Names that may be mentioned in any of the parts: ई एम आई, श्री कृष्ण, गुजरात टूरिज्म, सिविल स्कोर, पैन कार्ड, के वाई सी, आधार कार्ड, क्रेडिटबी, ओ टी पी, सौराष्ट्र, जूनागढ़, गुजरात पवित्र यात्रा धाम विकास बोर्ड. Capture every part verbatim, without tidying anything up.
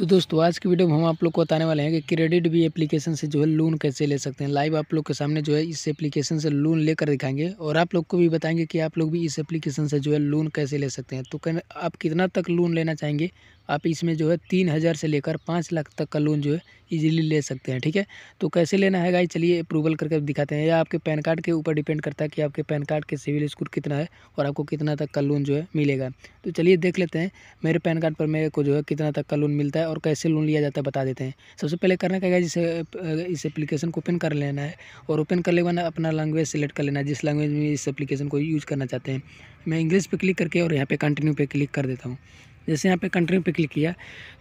तो दोस्तों आज की वीडियो में हम आप लोग को बताने वाले हैं कि क्रेडिटबी एप्लीकेशन से जो है लोन कैसे ले सकते हैं। लाइव आप लोग के सामने जो है इस एप्लीकेशन से लोन लेकर दिखाएंगे और आप लोग को भी बताएंगे कि आप लोग भी इस एप्लीकेशन से जो है लोन कैसे ले सकते हैं। तो आप कितना तक लोन लेना चाहेंगे, आप इसमें जो है तीन हज़ार से लेकर पाँच लाख तक का लोन जो है इजीली ले सकते हैं। ठीक है, तो कैसे लेना है गाइस, चलिए अप्रूवल करके दिखाते हैं। या आपके पैन कार्ड के ऊपर डिपेंड करता है कि आपके पैन कार्ड के सिविल स्कोर कितना है और आपको कितना तक का लोन जो है मिलेगा। तो चलिए देख लेते हैं मेरे पैन कार्ड पर मेरे को जो है कितना तक का लोन मिलता है और कैसे लोन लिया जाता है बता देते हैं। सबसे पहले करना क्या है, जिसे इस एप्लीकेशन को ओपन कर लेना है और ओपन कर लेना अपना लैंग्वेज सेलेक्ट कर लेना है जिस लैंग्वेज में इस एप्लीकेशन को यूज़ करना चाहते हैं। मैं इंग्लिश पे क्लिक करके और यहाँ पे कंटिन्यू पे क्लिक कर देता हूँ। जैसे यहाँ पे कंटिन्यू पे क्लिक किया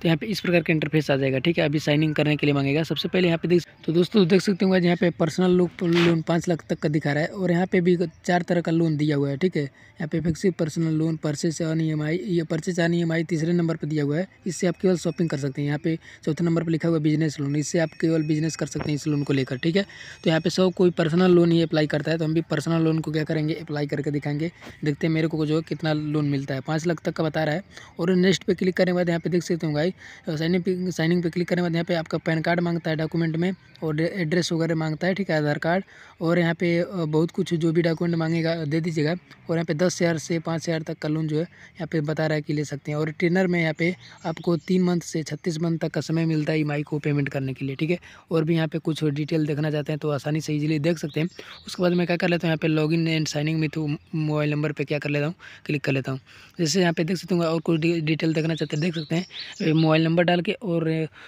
तो यहाँ पे इस प्रकार का इंटरफेस आ जाएगा। ठीक है, अभी साइनिंग करने के लिए मांगेगा। सबसे पहले यहाँ पे देख तो दोस्तों देख सकते होंगे यहाँ पे पर्सनल लोन पाँच लाख तक का दिखा रहा है और यहाँ पे भी चार तरह का लोन दिया हुआ है। ठीक है, यहाँ पे फिक्सिव personal loan, purchase on ई एम आई, ये purchase on ई एम आई तीसरे नंबर पर दिया हुआ है, इससे आप केवल शॉपिंग कर सकते हैं। यहाँ पे चौथे नंबर पर लिखा हुआ बिजनेस लोन, इससे आप केवल बिजनेस कर सकते हैं इस लोन को लेकर। ठीक है, तो यहाँ पे सब कोई पर्सनल लोन ही अप्लाई करता है, तो हम भी पर्सनल लोन को क्या करेंगे अप्लाई करके दिखाएंगे। देखते हैं मेरे को जो है कितना लोन मिलता है, पाँच लाख तक का बता रहा है। और नेक्स्ट पे क्लिक करने के बाद यहाँ पे देख सकते हो भाई साइनिंग पे साइनिंग पे क्लिक करने के बाद यहाँ पे आपका पैन कार्ड मांगता है डॉक्यूमेंट में और एड्रेस वगैरह मांगता है। ठीक है, आधार कार्ड और यहाँ पे बहुत कुछ जो भी डॉक्यूमेंट मांगेगा दे दीजिएगा। और यहाँ पे दस हज़ार से पाँच हज़ार तक का लोन जो है यहाँ पे बता रहा है कि ले सकते हैं। और ट्रेनर में यहाँ पे आपको तीन मंथ से छत्तीस मंथ तक का समय मिलता है ई एम आई को पेमेंट करने के लिए। ठीक है, और भी यहाँ पे कुछ डिटेल देखना चाहते हैं तो आसानी से ईजिली देख सकते हैं। उसके बाद मैं क्या कर लेता हूँ, यहाँ पे लॉग इन एंड साइनिंग में तो मोबाइल नंबर पर क्या कर लेता हूँ क्लिक कर लेता हूँ। जैसे यहाँ पे देख सकते होंगे और कुछ डिटेल देखना चाहते हैं देख सकते हैं, मोबाइल नंबर डाल के और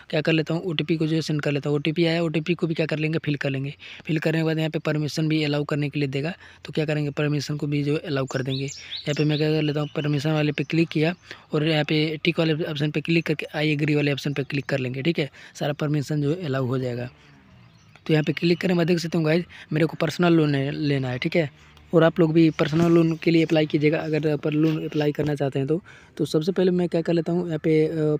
क्या कर लेता हूँ ओ टी पी को जो है सेंड कर लेता हूँ। ओ टी पी आया, ओ टी पी को भी क्या कर लेंगे फिल कर लेंगे। फिल करने के बाद यहाँ पे परमिशन भी अलाउ करने के लिए देगा, तो क्या करेंगे परमिशन को भी जो है अलाउ कर देंगे। यहाँ पे मैं क्या कर लेता हूँ परमिशन वाले पे क्लिक किया और यहाँ पे टिक वाले ऑप्शन पर क्लिक करके आई एग्री वाले ऑप्शन पर क्लिक कर लेंगे। ठीक है, सारा परमिशन जो है अलाउ हो जाएगा। तो यहाँ पर क्लिक करने के बाद देख सकते हूँ गाइस मेरे को पर्सनल लोन लेना है। ठीक है, और आप लोग भी पर्सनल लोन के लिए अप्लाई कीजिएगा अगर पर लोन अप्लाई करना चाहते हैं तो। तो सबसे पहले मैं क्या कर लेता हूँ यहाँ पे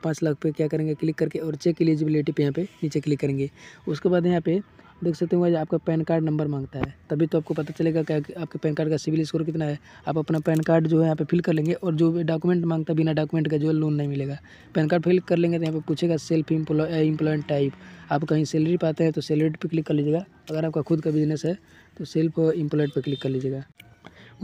पाँच लाख पे क्या करेंगे क्लिक करके और चेक एलिजिबिलिटी पे यहाँ पे नीचे क्लिक करेंगे। उसके बाद यहाँ पे देख सकते हो आपका पैन कार्ड नंबर मांगता है, तभी तो आपको पता चलेगा कि आपके पैन कार्ड का सिविल स्कोर कितना है। आप अपना पैन कार्ड जो है यहाँ पे फिल कर लेंगे और जो डॉक्यूमेंट मांगता है बिना डॉक्यूमेंट का जो है लोन नहीं मिलेगा। पैन कार्ड फिल कर लेंगे तो यहाँ पे पूछेगा सेल्फ एम्प्लॉयमेंट टाइप, आप कहीं सैलरी पाते हैं तो सैलरी पर क्लिक कर लीजिएगा। अगर आपका खुद का बिजनेस है तो सेल्फ एम्प्लॉयड पर क्लिक कर लीजिएगा।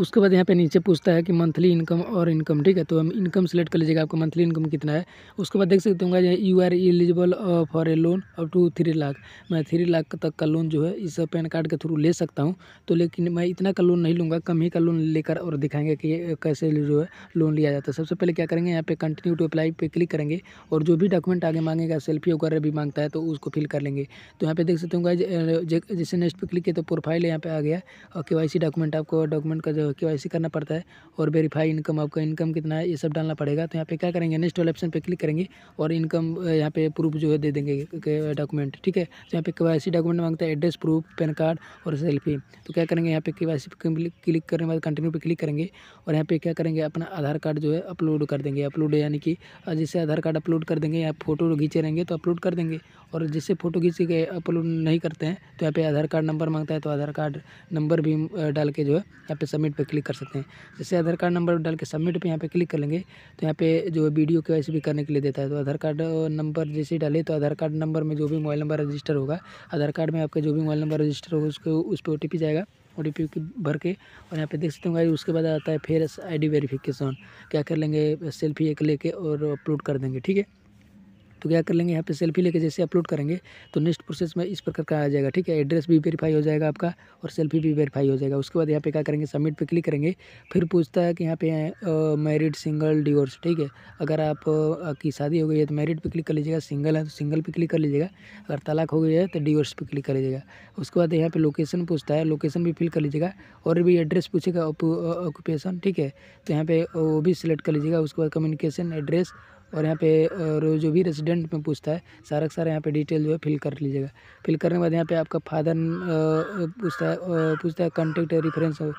उसके बाद यहाँ पे नीचे पूछता है कि मंथली इनकम और इनकम। ठीक है, तो हम इनकम सेलेक्ट कर लीजिएगा, आपका मंथली इनकम कितना है। उसके बाद देख सकते होंगे you are eligible for a loan up to three lakh. मैं थ्री लाख तक का लोन जो है इस पैन कार्ड के थ्रू ले सकता हूँ, तो लेकिन मैं इतना का लोन नहीं लूँगा, कम ही का लोन लेकर और दिखाएंगे कि कैसे जो है लोन लिया जाता है। सबसे पहले क्या करेंगे यहाँ पे कंटिन्यू टू अप्लाई पे क्लिक करेंगे और जो भी डॉक्यूमेंट आगे मांगेगा सेल्फी वगैरह भी मांगता है तो उसको फिल कर लेंगे। तो यहाँ पे देख सकते होंगे जैसे नेक्स्ट पे क्लिक किया तो प्रोफाइल यहाँ पे आ गया और के वाई सी डॉक्यूमेंट, आपको डॉक्यूमेंट का के वाई सी करना पड़ता है और वेरीफाई इनकम, आपका इनकम कितना है ये सब डालना पड़ेगा। तो यहाँ पे क्या करेंगे नेक्स्ट वाले ऑप्शन पे क्लिक करेंगे और इनकम यहाँ पे प्रूफ जो है दे देंगे डॉक्यूमेंट। ठीक है, तो यहाँ पे के वाई सी डॉक्यूमेंट मांगता है एड्रेस प्रूफ, पैन कार्ड और सेल्फी। तो क्या करेंगे यहाँ पे के वाई सी क्लिक करने के बाद कंटिन्यू पे क्लिक करेंगे और यहाँ पे क्या करेंगे अपना आधार कार्ड जो है अपलोड कर देंगे। अपलोड यानी कि जैसे आधार कार्ड अपलोड कर देंगे या फोटो खींचे रहेंगे तो अपलोड कर देंगे, और जिससे फोटो खींच के अपलोड नहीं करते हैं तो यहाँ पे आधार कार्ड नंबर मांगता है, तो आधार कार्ड नंबर भी डाल के जो है यहाँ पे सबमिट पे क्लिक कर सकते हैं। जैसे आधार कार्ड नंबर डाल के सबमिट पे यहाँ पे क्लिक कर लेंगे तो यहाँ पे जो वीडियो के वाई सी भी करने के लिए देता है। तो आधार कार्ड नंबर जैसे ही डाले तो आधार कार्ड नंबर में जो भी मोबाइल नंबर रजिस्टर होगा, आधार कार्ड में आपका जो भी मोबाइल नंबर रजिस्टर होगा उसको उस पर ओ टी पी जाएगा, ओ टी पी भर के और यहाँ पे देख सकते होंगे। उसके बाद आता है फेयर आईडी वेरिफिकेशन, क्या कर लेंगे सेल्फी एक लेके और अपलोड कर देंगे। ठीक है, तो क्या कर लेंगे यहाँ पे सेल्फी लेके जैसे अपलोड करेंगे तो नेक्स्ट प्रोसेस में इस प्रकार का आ जाएगा। ठीक है, एड्रेस भी वेरीफाई हो जाएगा आपका और सेल्फी भी वेरीफाई हो जाएगा। उसके बाद यहाँ पे क्या करेंगे सबमिट पे क्लिक करेंगे। फिर पूछता है कि यहाँ पे मैरिड सिंगल डिवोर्स। ठीक है, अगर आप की शादी हो गई है तो मैरिड पर क्लिक कर लीजिएगा, सिंगल है तो सिंगल पर क्लिक कर लीजिएगा, अगर तलाक हो गई है तो डिवोर्स पर क्लिक कर लीजिएगा। उसके बाद यहाँ पर लोकेशन पूछता है, लोकेशन भी फिल कर लीजिएगा और भी एड्रेस पूछेगा ऑक्यूपेशन। ठीक है, तो यहाँ पर वो भी सिलेक्ट कर लीजिएगा। उसके बाद कम्युनिकेशन एड्रेस और यहाँ पे और जो भी रेजिडेंट में पूछता है सारा का सारा यहाँ पे डिटेल जो है फिल कर लीजिएगा। फिल करने के बाद यहाँ पे आपका फादर पूछता है पूछता है कॉन्टैक्ट रेफरेंस ऑफ,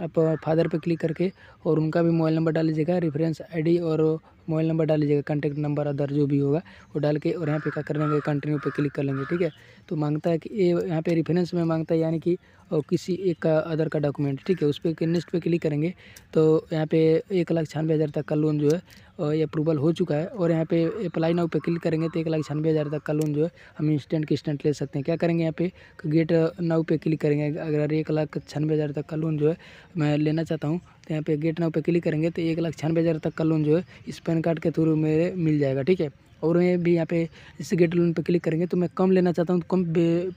आप फादर पे क्लिक करके और उनका भी मोबाइल नंबर डाल लीजिएगा, रेफरेंस आईडी और मोबाइल नंबर डाल लीजिएगा, कॉन्टैक्ट नंबर अदर जो भी होगा वो डाल के और यहाँ पे क्या कर लेंगे कंटिन्यू पे क्लिक कर लेंगे। ठीक है, तो मांगता है कि ये यहाँ पे रेफरेंस में मांगता है यानी कि और किसी एक का अदर का डॉक्यूमेंट। ठीक है, उस पर नेक्स्ट पे क्लिक करेंगे तो यहाँ पे एक लाख छियानवे हज़ार तक का लोन जो है ये अप्रूवल हो चुका है और यहाँ पे अप्लाई नाउ पे क्लिक करेंगे तो एक लाख छियानवे हज़ार तक का लोन जो है हम इंस्टेंट के इंस्टेंट ले सकते हैं। क्या करेंगे यहाँ पे गेट नाउ पे क्लिक करेंगे। अगर एक लाख छियानवे हज़ार तक का लोन जो है मैं लेना चाहता हूँ तो यहाँ पे गेट नाउ पे क्लिक करेंगे तो एक लाख छियानवे हज़ार तक का लोन जो है इस पैन कार्ड के थ्रू मेरे मिल जाएगा। ठीक है, और ये भी यहाँ पे इस गेट लोन पे क्लिक करेंगे तो मैं कम लेना चाहता हूँ तो कम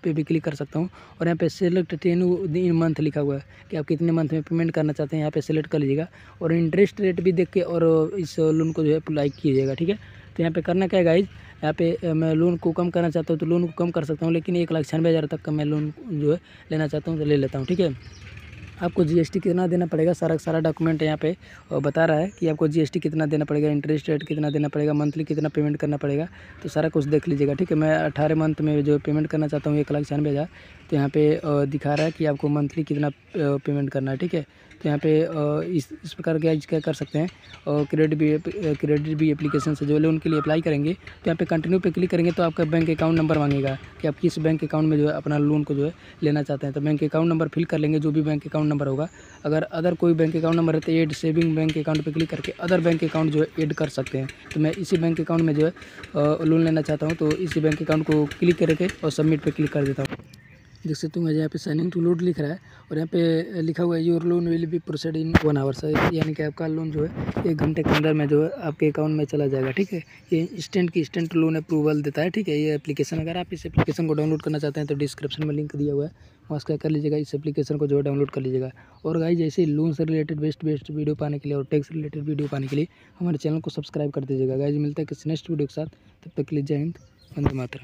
पे भी क्लिक कर सकता हूँ। और यहाँ पे सेलेक्ट टेन्यू इन मंथ लिखा हुआ है कि आप कितने मंथ में पेमेंट करना चाहते हैं, यहाँ पे सेलेक्ट कर लीजिएगा और इंटरेस्ट रेट भी देख के और इस लोन को जो है अप्लाई कीजिएगा। ठीक है, तो यहाँ पे करना क्या है गाइज, यहाँ पे मैं लोन को कम करना चाहता हूँ तो लोन को कम कर सकता हूँ, लेकिन एक लाख छियानवे हज़ार तक का मैं लोन जो है लेना चाहता हूँ तो ले लेता हूँ। ठीक है, आपको जीएसटी कितना देना पड़ेगा सारा सारा डॉक्यूमेंट यहाँ पे बता रहा है कि आपको जीएसटी कितना देना पड़ेगा, इंटरेस्ट रेट कितना देना पड़ेगा, मंथली कितना पेमेंट करना पड़ेगा, तो सारा कुछ देख लीजिएगा। ठीक है, मैं अठारह मंथ में जो पेमेंट करना चाहता हूँ एक लाख छियानवे हज़ार, तो यहाँ पे दिखा रहा है कि आपको मंथली कितना पेमेंट करना है। ठीक है, तो यहाँ पे इस इस प्रकार के क्या कर सकते हैं। और क्रेडिटबी क्रेडिटबी एप्लीकेशन से जो लोन के लिए अप्लाई करेंगे तो यहाँ पे कंटिन्यू पे क्लिक करेंगे तो आपका बैंक अकाउंट नंबर मांगेगा कि आप किस बैंक अकाउंट में जो है अपना लोन को जो है लेना चाहते हैं। तो बैंक अकाउंट नंबर फिल कर लेंगे, जो भी बैंक अकाउंट नंबर होगा। अगर अदर कोई बैंक अकाउंट नंबर है तो एड सेविंग बैंक अकाउंट पर क्लिक करके अदर बैंक अकाउंट जो है एड कर सकते हैं। तो मैं इसी बैंक अकाउंट में जो है लोन लेना चाहता हूँ तो इसी बैंक अकाउंट को क्लिक करके और सबमिट पर क्लिक कर देता हूँ। देख सकते हो मुझे यहाँ पे साइनिंग टू लोड लिख रहा है और यहाँ पे लिखा हुआ है your loan will be processed in one hour से, यानी कि आपका लोन जो है एक घंटे के अंदर में जो है आपके अकाउंट में चला जाएगा। ठीक है, ये इंस्टेंट की इंस्टेंट लोन अप्रूवल देता है। ठीक है, ये एप्लीकेशन, अगर आप इस एप्लीकेशन को डाउनलोड करना चाहते हैं तो डिस्क्रिप्शन में लिंक दिया हुआ है, वहाँ से कर लीजिएगा, इस एप्लीकेशन को जो है डाउनलोड कर लीजिएगा। और गाइस जैसे लोन से रिलेटेड बेस्ट बेस्ट वीडियो पाने के लिए और टैक्स रिलेटेड वीडियो पाने के लिए हमारे चैनल को सब्सक्राइब कर दीजिएगा। गाइज मिलता है किसी नेक्स्ट वीडियो के साथ, तब तक के लिए जय हिंद, वंदे मातरम।